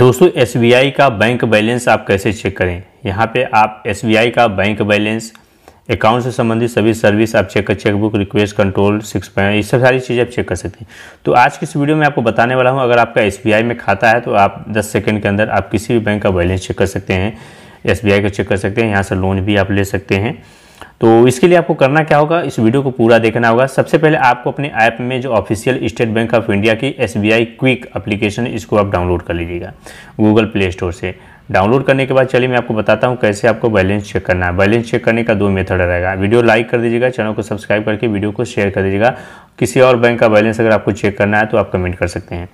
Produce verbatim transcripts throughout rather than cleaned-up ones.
दोस्तों S B आई का bank balance आप कैसे चेक करें। यहाँ पे आप एस बी आई का बैंक बैलेंस, अकाउंट से संबंधित सभी सर्विस आप चेक कर, chequebook request control six point ये सब सारी चीज़ें आप चेक कर सकते हैं। तो आज की इस वीडियो में आपको बताने वाला हूँ, अगर आपका एस बी आई में खाता है तो आप दस सेकंड के अंदर आप किसी भी बैंक का बैलेंस चेक कर सकते हैं, एस बी आई का चेक कर सकते हैं, यहाँ से लोन भी आप ले सकते हैं। तो इसके लिए आपको करना क्या होगा, इस वीडियो को पूरा देखना होगा। सबसे पहले आपको अपने ऐप में जो official state bank of India की S B I quick application, इसको आप डाउनलोड कर लीजिएगा गूगल प्ले स्टोर से। डाउनलोड करने के बाद चलिए मैं आपको बताता हूं कैसे आपको बैलेंस चेक करना है। बैलेंस चेक करने का दो मेथड रहेगा। वीडियो लाइक कर दीजिएगा, चैनल को सब्सक्राइब करके वीडियो को शेयर कर दीजिएगा। किसी और बैंक का बैलेंस अगर आपको चेक करना है तो आप कमेंट कर सकते हैं।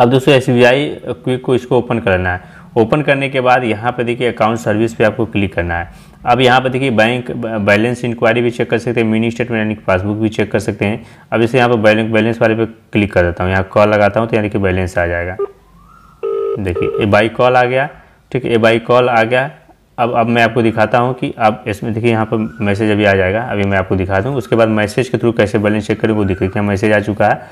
अब दोस्तों एस बी आई क्विक को इसको ओपन करना है। ओपन करने के बाद यहाँ पर देखिए अकाउंट सर्विस पे आपको क्लिक करना है। अब यहाँ पर देखिए बैंक बैलेंस इंक्वायरी भी चेक कर सकते हैं, मिनी स्टेटमेंट यानी पासबुक भी चेक कर सकते हैं। अब जैसे यहाँ पर बैलेंस बैलेंस वाले पे क्लिक कर देता हूँ, यहाँ कॉल लगाता हूँ तो यानी कि बैलेंस आ जाएगा। देखिए ए बाई कॉल आ गया, ठीक है ए बाई कॉल आ गया। अब अब मैं आपको दिखाता हूँ कि अब इसमें देखिए यहाँ पर मैसेज अभी आ जाएगा, अभी मैं आपको दिखा दूँ। उसके बाद मैसेज के थ्रू कैसे बैलेंस चेक करें वो दिख रही है, मैसेज आ चुका है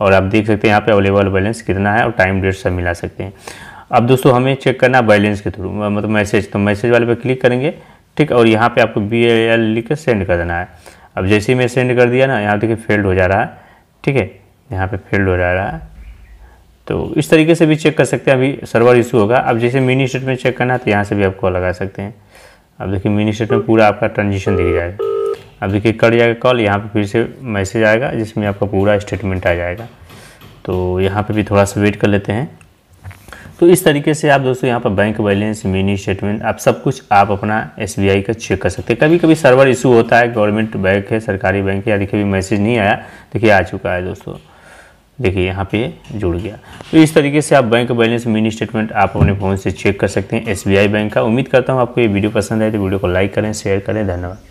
और आप देख सकते हैं यहाँ पर अवेलेबल बैलेंस कितना है और टाइम डेट सब मिला सकते हैं। अब दोस्तों हमें चेक करना बैलेंस के थ्रू, मतलब मैसेज, तो मैसेज वाले पर क्लिक करेंगे, ठीक, और यहाँ पे आपको बी एल लिख कर सेंड कर देना है। अब जैसे ही मैं सेंड कर दिया ना, यहाँ देखिए फेल्ड हो जा रहा है, ठीक है यहाँ पे फेल्ड हो जा रहा है। तो इस तरीके से भी चेक कर सकते हैं, अभी सर्वर इशू होगा। अब जैसे मिनी स्टेटमेंट चेक करना है तो यहाँ से भी आप कॉल लगा सकते हैं। अब देखिए मिनी स्टेटमेंट पूरा आपका ट्रांजेक्शन दिख जाएगा। अब देखिए कट जाएगा कॉल, यहाँ पर फिर से मैसेज आएगा जिसमें आपका पूरा स्टेटमेंट आ जाएगा। तो यहाँ पर भी थोड़ा सा वेट कर लेते हैं। तो इस तरीके से आप दोस्तों यहाँ पर बैंक बैलेंस, मिनी स्टेटमेंट, आप सब कुछ आप अपना एस बी आई का चेक कर सकते हैं। कभी कभी सर्वर इशू होता है, गवर्नमेंट बैंक है, सरकारी बैंक है, या देखिए भी मैसेज नहीं आया, देखिए आ चुका है दोस्तों, देखिए यहाँ पे जुड़ गया। तो इस तरीके से आप बैंक बैलेंस, मिनी स्टेटमेंट आप अपने फ़ोन से चेक कर सकते हैं एस बी आई बैंक का। उम्मीद करता हूँ आपको ये वीडियो पसंद आए तो वीडियो को लाइक करें, शेयर करें। धन्यवाद।